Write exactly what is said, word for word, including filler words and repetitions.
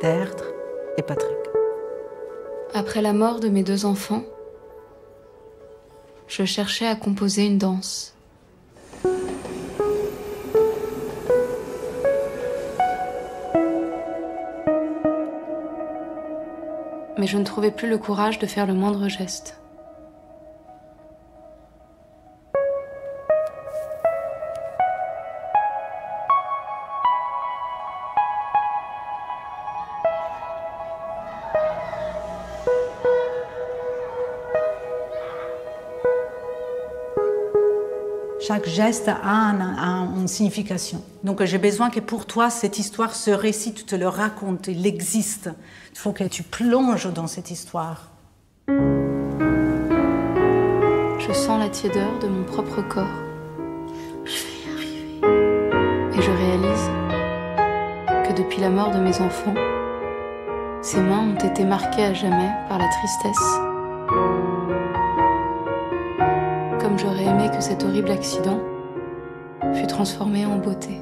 Théâtre et Patrick. Après la mort de mes deux enfants, je cherchais à composer une danse. Mais je ne trouvais plus le courage de faire le moindre geste. Chaque geste a, un, a une signification. Donc j'ai besoin que pour toi, cette histoire, ce récit, tu te le racontes, il existe. Il faut que tu plonges dans cette histoire. Je sens la tiédeur de mon propre corps. Je vais y arriver. Et je réalise que depuis la mort de mes enfants, ces mains ont été marquées à jamais par la tristesse. J'aurais aimé que cet horrible accident fût transformé en beauté.